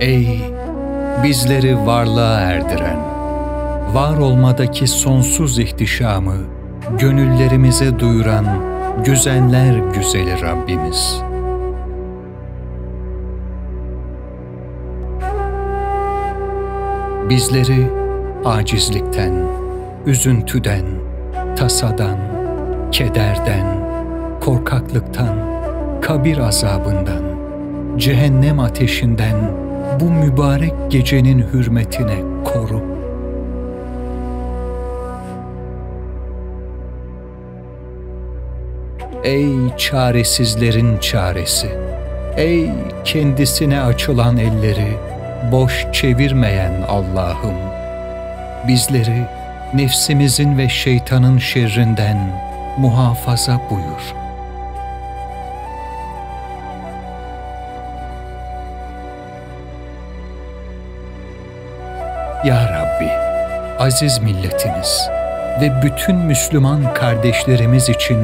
Ey bizleri varlığa erdiren, var olmadaki sonsuz ihtişamı gönüllerimize duyuran güzeller güzeli Rabbimiz. Bizleri acizlikten, üzüntüden, tasadan, kederden, korkaklıktan, kabir azabından, cehennem ateşinden bu mübarek gecenin hürmetine koru. Ey çaresizlerin çaresi! Ey kendisine açılan elleri boş çevirmeyen Allah'ım! Bizleri nefsimizin ve şeytanın şerrinden muhafaza buyur. Ya Rabbi, aziz milletimiz ve bütün Müslüman kardeşlerimiz için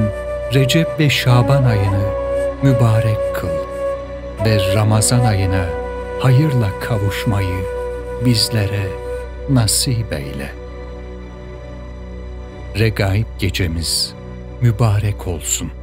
Recep ve Şaban ayını mübarek kıl ve Ramazan ayına hayırla kavuşmayı bizlere nasip eyle. Regaib gecemiz mübarek olsun.